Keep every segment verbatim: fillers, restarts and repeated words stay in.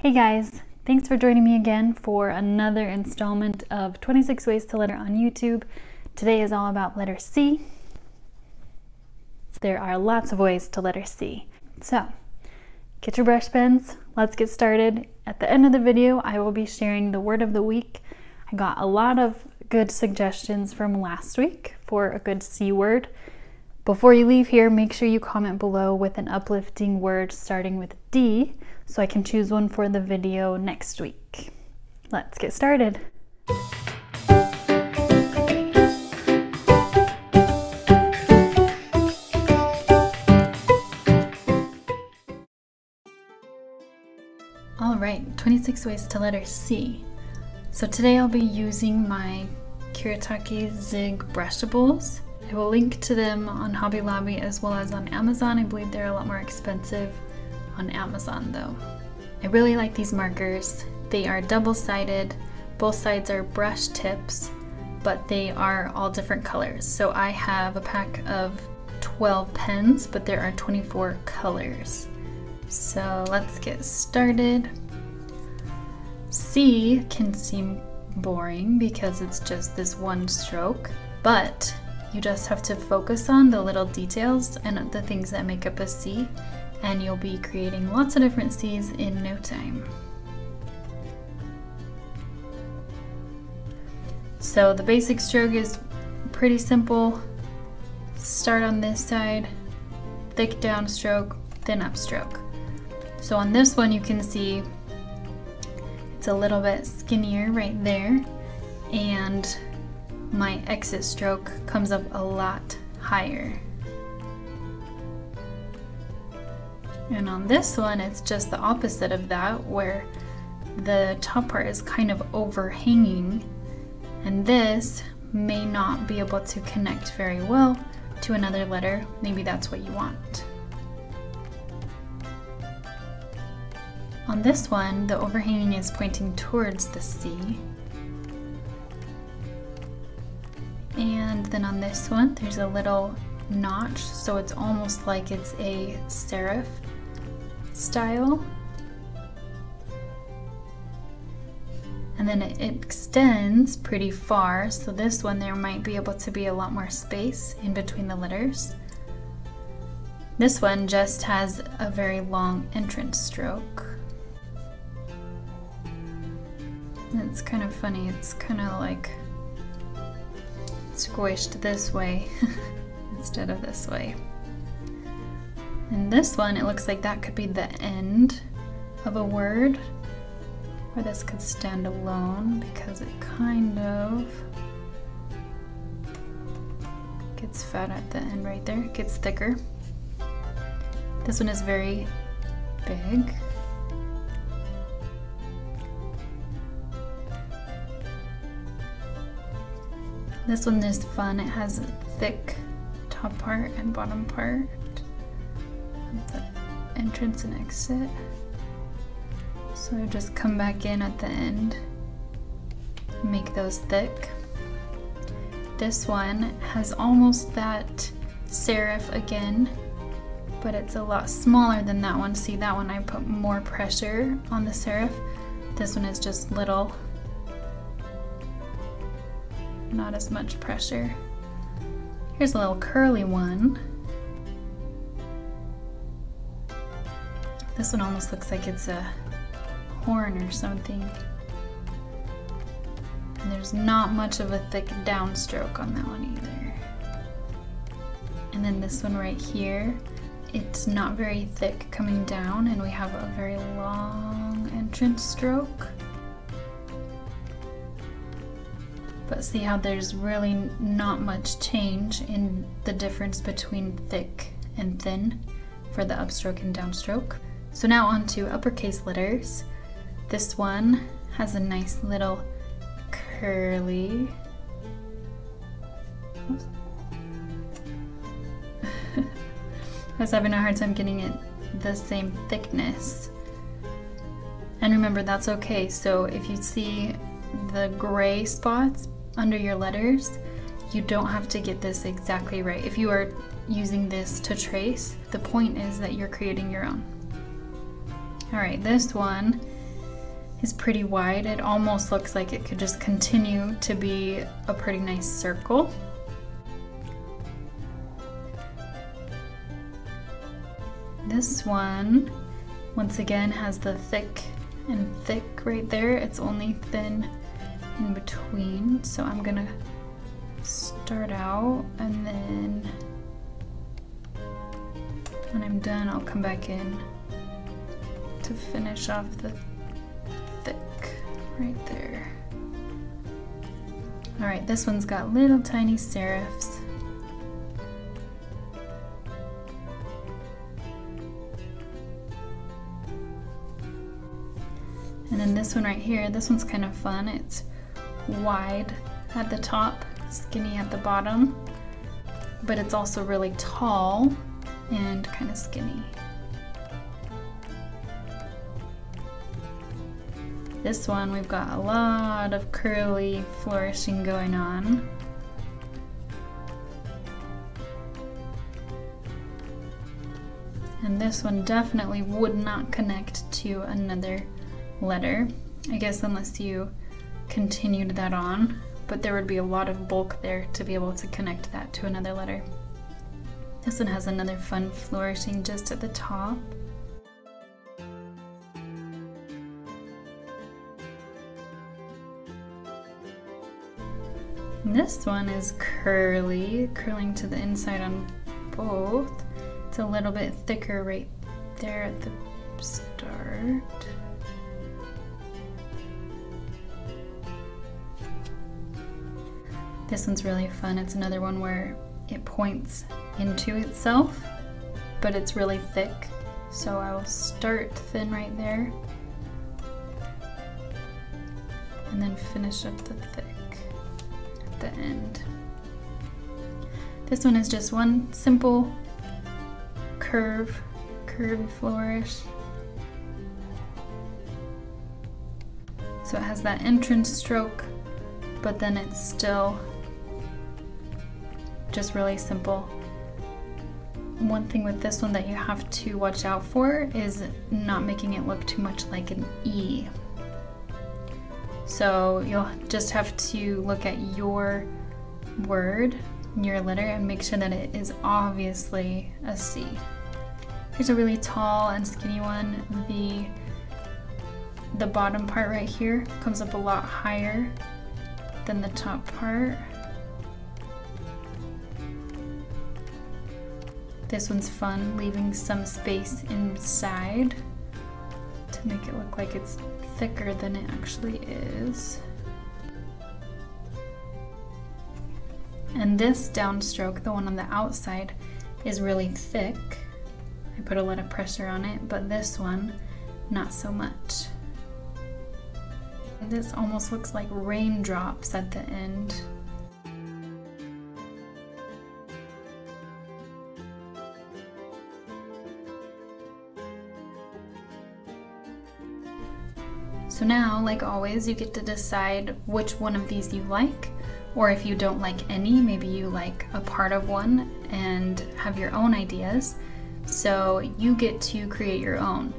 Hey guys, thanks for joining me again for another installment of twenty-six Ways to Letter on YouTube. Today is all about letter C. There are lots of ways to letter C. So, get your brush pens, let's get started. At the end of the video, I will be sharing the word of the week. I got a lot of good suggestions from last week for a good C word. Before you leave here, make sure you comment below with an uplifting word starting with D so I can choose one for the video next week. Let's get started. All right, twenty-six ways to letter C. So today I'll be using my Kuretake Zig Brushables. I will link to them on Hobby Lobby as well as on Amazon. I believe they're a lot more expensive on Amazon though. I really like these markers. They are double-sided. Both sides are brush tips, but they are all different colors. So I have a pack of twelve pens, but there are twenty-four colors. So let's get started. C can seem boring because it's just this one stroke, but you just have to focus on the little details and the things that make up a C, and you'll be creating lots of different C's in no time. So the basic stroke is pretty simple. Start on this side, thick downstroke, thin upstroke. So on this one you can see it's a little bit skinnier right there, and my exit stroke comes up a lot higher. And on this one, it's just the opposite of that, where the top part is kind of overhanging, and this may not be able to connect very well to another letter. Maybe that's what you want. On this one, the overhanging is pointing towards the C. And then on this one, there's a little notch, so it's almost like it's a serif style. And then it extends pretty far, so this one there might be able to be a lot more space in between the letters. This one just has a very long entrance stroke. And it's kind of funny, it's kind of like squished this way instead of this way. And this one, it looks like that could be the end of a word, or this could stand alone because it kind of gets fat at the end right there. It gets thicker. This one is very big. This one is fun. It has a thick top part and bottom part of the entrance and exit. So I just come back in at the end, make those thick. This one has almost that serif again, but it's a lot smaller than that one. See, that one I put more pressure on the serif. This one is just little. Not as much pressure. Here's a little curly one. This one almost looks like it's a horn or something. And there's not much of a thick downstroke on that one either. And then this one right here, it's not very thick coming down, and we have a very long entrance stroke. But see how there's really not much change in the difference between thick and thin for the upstroke and downstroke. So now on to uppercase letters. This one has a nice little curly. Oops. I was having a hard time getting it the same thickness. And remember, that's okay. So if you see the gray spots under your letters, you don't have to get this exactly right. If you are using this to trace, the point is that you're creating your own. All right, this one is pretty wide. It almost looks like it could just continue to be a pretty nice circle. This one, once again, has the thick and thick right there. It's only thin in between. So I'm gonna start out, and then when I'm done, I'll come back in to finish off the thick right there. All right, this one's got little tiny serifs. And then this one right here, this one's kind of fun. It's wide at the top, skinny at the bottom, but it's also really tall and kind of skinny. This one, we've got a lot of curly flourishing going on. And this one definitely would not connect to another letter, I guess, unless you continued that on, but there would be a lot of bulk there to be able to connect that to another letter. This one has another fun flourishing just at the top. And this one is curly, curling to the inside on both. It's a little bit thicker right there at the start. This one's really fun. It's another one where it points into itself, but it's really thick. So I will start thin right there and then finish up the thick at the end. This one is just one simple curve, curvy flourish. So it has that entrance stroke, but then it's still just really simple. One thing with this one that you have to watch out for is not making it look too much like an E. So you'll just have to look at your word, your letter, and make sure that it is obviously a C. Here's a really tall and skinny one. The, the bottom part right here comes up a lot higher than the top part. This one's fun, leaving some space inside to make it look like it's thicker than it actually is. And this downstroke, the one on the outside, is really thick. I put a lot of pressure on it, but this one, not so much. This almost looks like raindrops at the end. So now, like always, you get to decide which one of these you like, or if you don't like any, maybe you like a part of one and have your own ideas. So you get to create your own.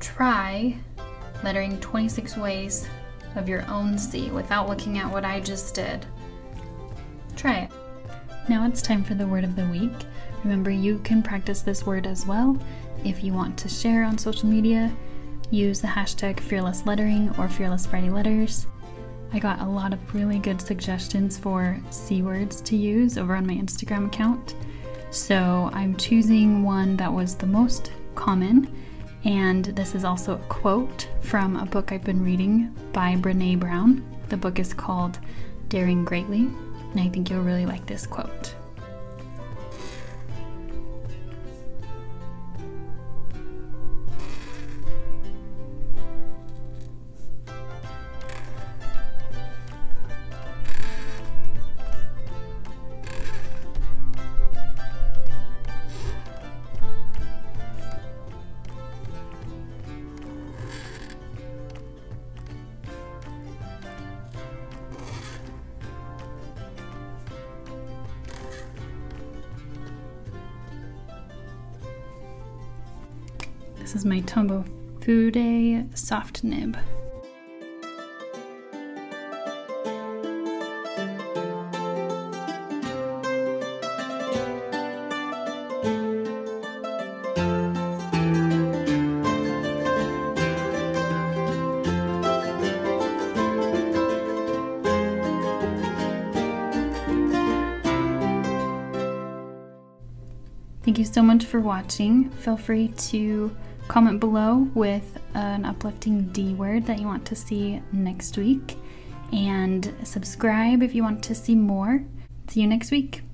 Try lettering twenty-six ways of your own C without looking at what I just did. Try it. Now it's time for the word of the week. Remember, you can practice this word as well. If you want to share on social media, use the hashtag Fearless Lettering or Fearless Friday Letters. I got a lot of really good suggestions for C words to use over on my Instagram account. So I'm choosing one that was the most common. And this is also a quote from a book I've been reading by Brene Brown. The book is called Daring Greatly, and I think you'll really like this quote. This is my Tombow Fude soft nib. Thank you so much for watching. Feel free to comment below with an uplifting D word that you want to see next week. And subscribe if you want to see more. See you next week.